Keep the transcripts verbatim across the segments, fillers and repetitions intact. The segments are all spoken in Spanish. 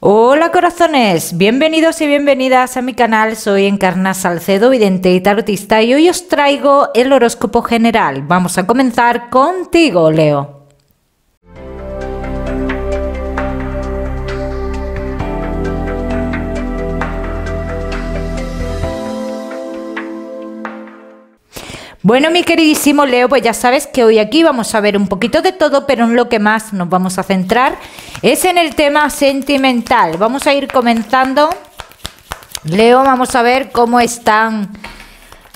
Hola corazones, bienvenidos y bienvenidas a mi canal. Soy Encarna Salcedo, vidente y tarotista, y hoy os traigo el horóscopo general. Vamos a comenzar contigo, Leo. Bueno, mi queridísimo Leo, pues ya sabes que hoy aquí vamos a ver un poquito de todo, pero en lo que más nos vamos a centrar es en el tema sentimental. Vamos a ir comenzando, Leo. Vamos a ver cómo están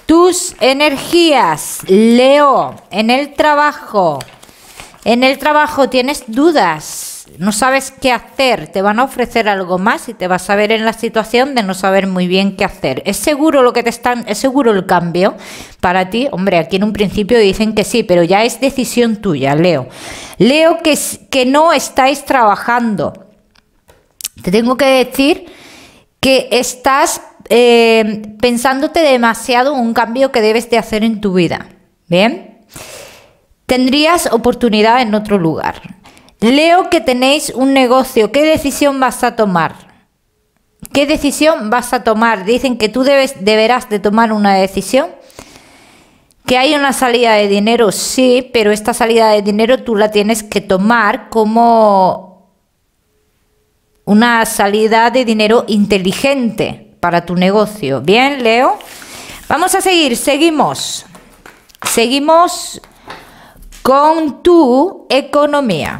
tus energías, Leo. En el trabajo, en el trabajo tienes dudas, no sabes qué hacer, te van a ofrecer algo más y te vas a ver en la situación de no saber muy bien qué hacer. ¿Es seguro lo que te están, es seguro el cambio para ti? Hombre, aquí en un principio dicen que sí, pero ya es decisión tuya, Leo. Leo, que, que no estáis trabajando. Te tengo que decir que estás eh, pensándote demasiado en un cambio que debes de hacer en tu vida. ¿Bien? Tendrías oportunidad en otro lugar. Leo, que tenéis un negocio. ¿Qué decisión vas a tomar? ¿Qué decisión vas a tomar? Dicen que tú debes, deberás de tomar una decisión. Que hay una salida de dinero, sí, pero esta salida de dinero tú la tienes que tomar como una salida de dinero inteligente para tu negocio. Bien, Leo. Vamos a seguir, seguimos. Seguimos con tu economía.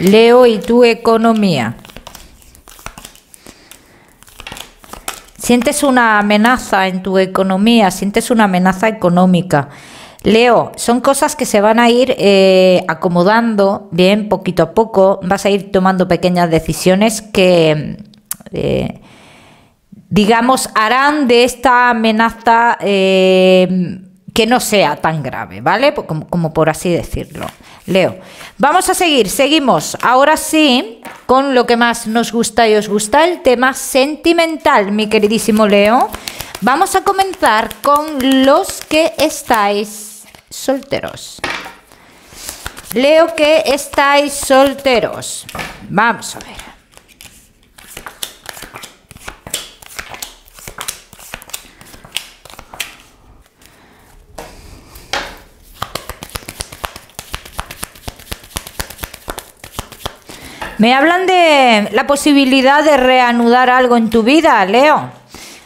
Leo, y tu economía. Sientes una amenaza en tu economía, sientes una amenaza económica. Leo, son cosas que se van a ir eh, acomodando, bien, poquito a poco. Vas a ir tomando pequeñas decisiones que... Eh, digamos, harán de esta amenaza eh, que no sea tan grave, ¿vale? Como, como por así decirlo, Leo. Vamos a seguir, seguimos. Ahora sí, con lo que más nos gusta y os gusta, el tema sentimental, mi queridísimo Leo. Vamos a comenzar con los que estáis solteros. Leo, que estáis solteros. Vamos a ver. Me hablan de la posibilidad de reanudar algo en tu vida, Leo.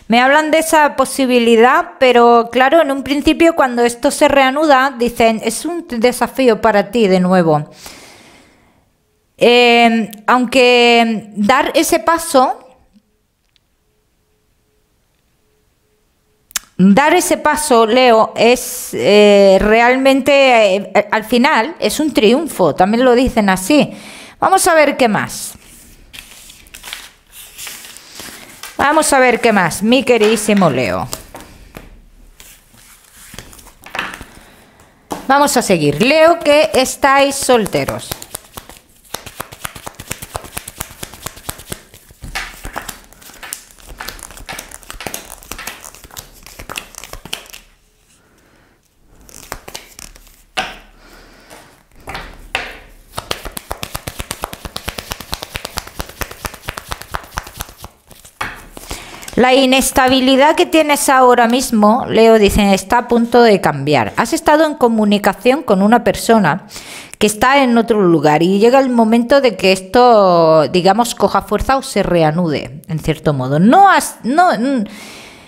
Me hablan de esa posibilidad, pero claro, en un principio cuando esto se reanuda, dicen, es un desafío para ti de nuevo. Eh, aunque dar ese paso, dar ese paso, Leo, es eh, realmente, eh, al final, es un triunfo, también lo dicen así. Vamos a ver qué más. Vamos a ver qué más, mi queridísimo Leo. Vamos a seguir. Leo, que estáis solteros. La inestabilidad que tienes ahora mismo, Leo, dicen, está a punto de cambiar. Has estado en comunicación con una persona que está en otro lugar y llega el momento de que esto, digamos, coja fuerza o se reanude, en cierto modo. No, has, no,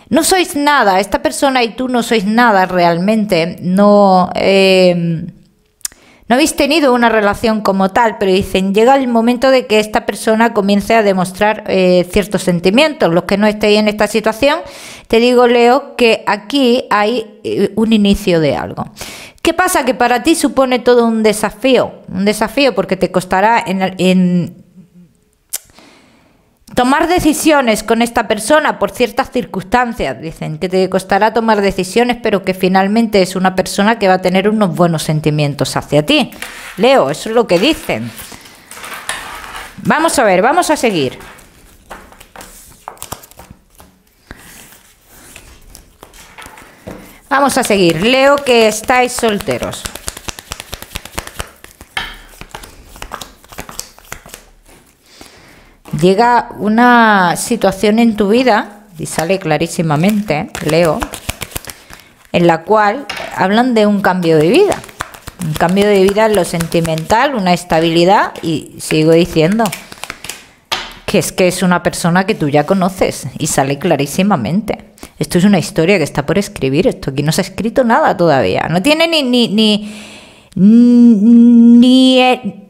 no sois nada, esta persona y tú no sois nada realmente, no... Eh, No habéis tenido una relación como tal, pero dicen, llega el momento de que esta persona comience a demostrar eh, ciertos sentimientos. Los que no estéis en esta situación, te digo, Leo, que aquí hay eh, un inicio de algo. ¿Qué pasa? Que para ti supone todo un desafío, un desafío porque te costará en, en tomar decisiones con esta persona por ciertas circunstancias. Dicen que te costará tomar decisiones, pero que finalmente es una persona que va a tener unos buenos sentimientos hacia ti. Leo, eso es lo que dicen. Vamos a ver, vamos a seguir. Vamos a seguir. Leo, que estáis solteros. llega una situación en tu vida, y sale clarísimamente, Leo, en la cual hablan de un cambio de vida. Un cambio de vida en lo sentimental, una estabilidad, y sigo diciendo que es que es una persona que tú ya conoces y sale clarísimamente. Esto es una historia que está por escribir, esto aquí no se ha escrito nada todavía. No tiene ni... ni, ni, ni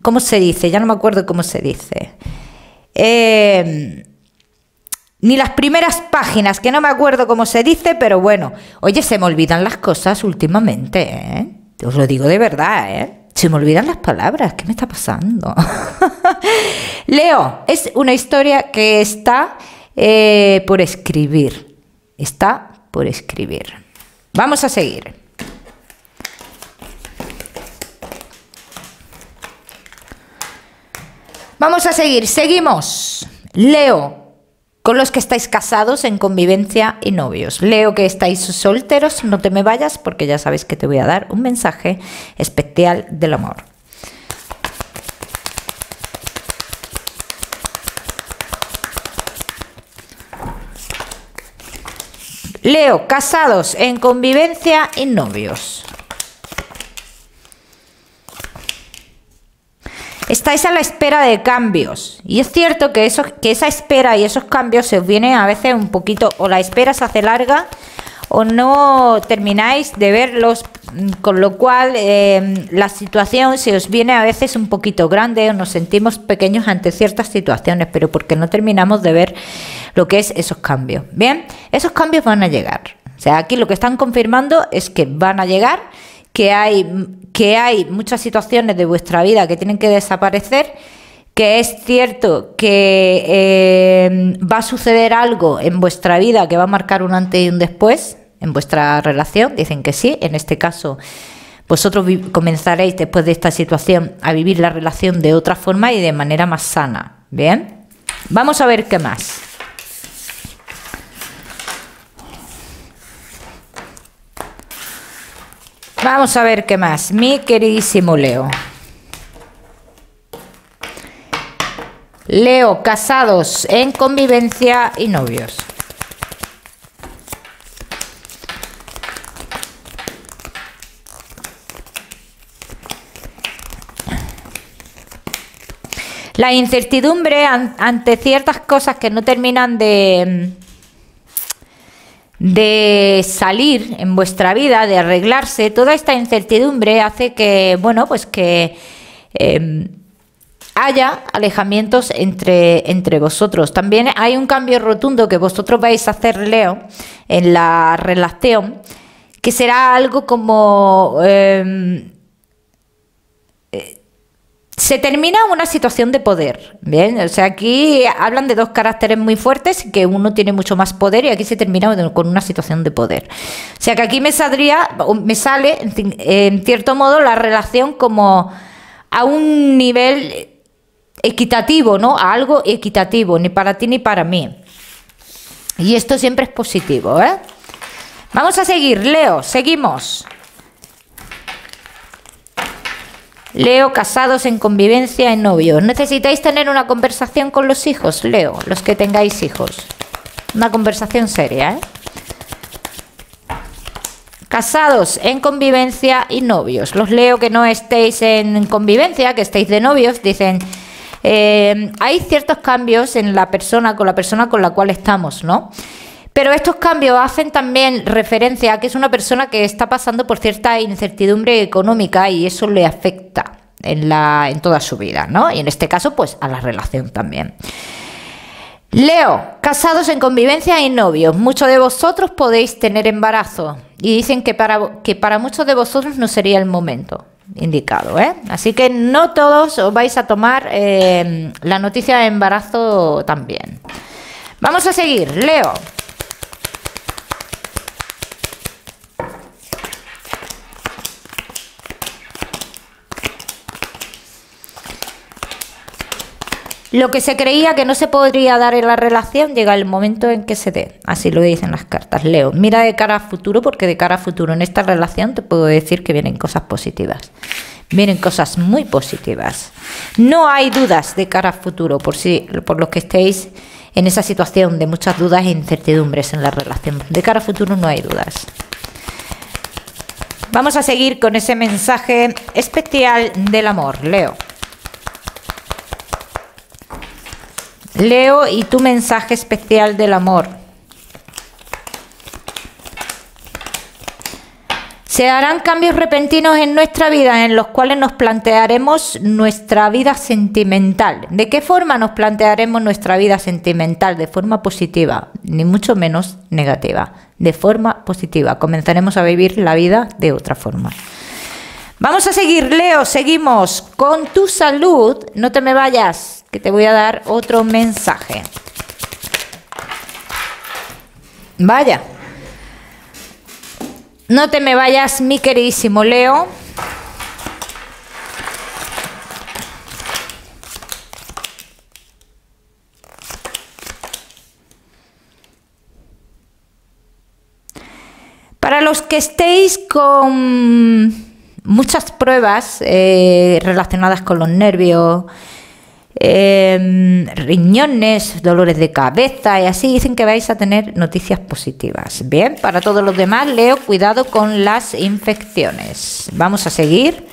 ¿cómo se dice? Ya no me acuerdo cómo se dice. Eh... Ni las primeras páginas, que no me acuerdo cómo se dice, pero bueno. Oye, se me olvidan las cosas últimamente, ¿eh? Os lo digo de verdad, ¿eh? Se me olvidan las palabras. ¿Qué me está pasando? Leo, es una historia que está eh, por escribir. Está por escribir. Vamos a seguir. Vamos a seguir. Seguimos. Leo, con los que estáis casados, en convivencia y novios. Leo, que estáis solteros, no te me vayas porque ya sabéis que te voy a dar un mensaje especial del amor. Leo, casados, en convivencia y novios. Estáis a la espera de cambios, y es cierto que, eso, que esa espera y esos cambios se os vienen a veces un poquito, o la espera se hace larga o no termináis de verlos, con lo cual eh, la situación se os viene a veces un poquito grande o nos sentimos pequeños ante ciertas situaciones, pero porque no terminamos de ver lo que es esos cambios. Bien, esos cambios van a llegar, o sea, aquí lo que están confirmando es que van a llegar, que hay... que hay muchas situaciones de vuestra vida que tienen que desaparecer, que es cierto que eh, va a suceder algo en vuestra vida que va a marcar un antes y un después en vuestra relación, dicen que sí, en este caso vosotros comenzaréis después de esta situación a vivir la relación de otra forma y de manera más sana. Bien, vamos a ver qué más. Vamos a ver qué más, mi queridísimo Leo. Leo, casados, en convivencia y novios. La incertidumbre ante ciertas cosas que no terminan de... de salir en vuestra vida, de arreglarse, toda esta incertidumbre hace que, bueno, pues que eh, haya alejamientos entre, entre vosotros. También hay un cambio rotundo que vosotros vais a hacer, Leo, en la relación, que será algo como... Eh, se termina una situación de poder, ¿bien? O sea, aquí hablan de dos caracteres muy fuertes, que uno tiene mucho más poder y aquí se termina con una situación de poder. O sea, que aquí me saldría, me sale, en cierto modo, la relación como a un nivel equitativo, ¿no? A algo equitativo, ni para ti ni para mí. Y esto siempre es positivo, ¿eh? Vamos a seguir, Leo, seguimos. Leo, casados, en convivencia, en novios. Necesitáis tener una conversación con los hijos, Leo, los que tengáis hijos. Una conversación seria, ¿eh? Casados, en convivencia y novios. Los Leo que no estéis en convivencia, que estéis de novios, dicen... Eh, hay ciertos cambios en la persona, con la persona con la cual estamos, ¿no? Pero estos cambios hacen también referencia a que es una persona que está pasando por cierta incertidumbre económica y eso le afecta en, la, en toda su vida, ¿no? Y en este caso, pues a la relación también. Leo, casados, en convivencia y novios. Muchos de vosotros podéis tener embarazo y dicen que para, que para muchos de vosotros no sería el momento indicado, ¿eh? Así que no todos os vais a tomar eh, la noticia de embarazo también. Vamos a seguir, Leo. Lo que se creía que no se podría dar en la relación llega el momento en que se dé. Así lo dicen las cartas. Leo, mira de cara a futuro, porque de cara a futuro en esta relación te puedo decir que vienen cosas positivas. Vienen cosas muy positivas. No hay dudas de cara al futuro, por si, por los que estéis en esa situación de muchas dudas e incertidumbres en la relación. De cara al futuro no hay dudas. Vamos a seguir con ese mensaje especial del amor, Leo. Leo, y tu mensaje especial del amor. Se harán cambios repentinos en nuestra vida en los cuales nos plantearemos nuestra vida sentimental. ¿De qué forma nos plantearemos nuestra vida sentimental? De forma positiva, ni mucho menos negativa. De forma positiva. Comenzaremos a vivir la vida de otra forma. Vamos a seguir, Leo. Seguimos con tu salud. No te me vayas, que te voy a dar otro mensaje. Vaya. No te me vayas, mi queridísimo Leo. Para los que estéis con muchas pruebas eh, relacionadas con los nervios, Eh, riñones, dolores de cabeza y así, dicen que vais a tener noticias positivas. Bien, para todos los demás, Leo, cuidado con las infecciones. Vamos a seguir.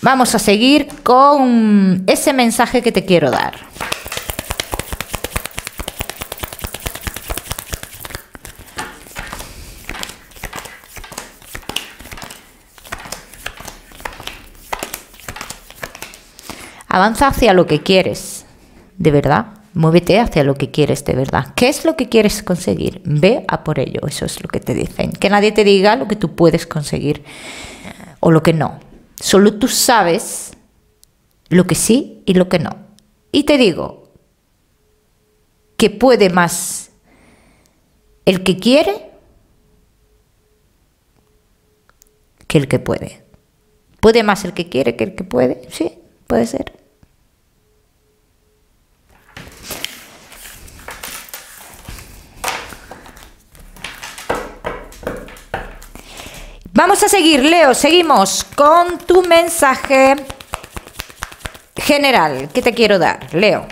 Vamos a seguir con ese mensaje que te quiero dar. Avanza hacia lo que quieres, de verdad. Muévete hacia lo que quieres, de verdad. ¿Qué es lo que quieres conseguir? Ve a por ello, eso es lo que te dicen. Que nadie te diga lo que tú puedes conseguir o lo que no. Solo tú sabes lo que sí y lo que no. Y te digo que puede más el que quiere que el que puede. ¿Puede más el que quiere que el que puede? Sí, puede ser. Vamos a seguir, Leo. Seguimos con tu mensaje general que te quiero dar, Leo.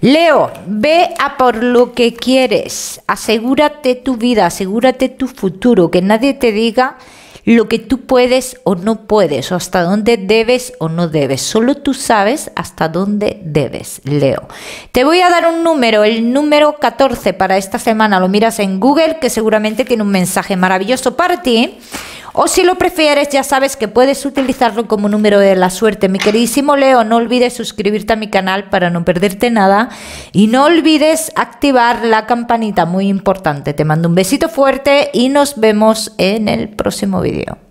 Leo, ve a por lo que quieres. Asegúrate tu vida, asegúrate tu futuro. Que nadie te diga lo que tú puedes o no puedes, o hasta dónde debes o no debes. Solo tú sabes hasta dónde debes, Leo. Te voy a dar un número, el número catorce para esta semana. Lo miras en Google, que seguramente tiene un mensaje maravilloso para ti. O si lo prefieres, ya sabes que puedes utilizarlo como número de la suerte. Mi queridísimo Leo, no olvides suscribirte a mi canal para no perderte nada. Y no olvides activar la campanita, muy importante. Te mando un besito fuerte y nos vemos en el próximo vídeo.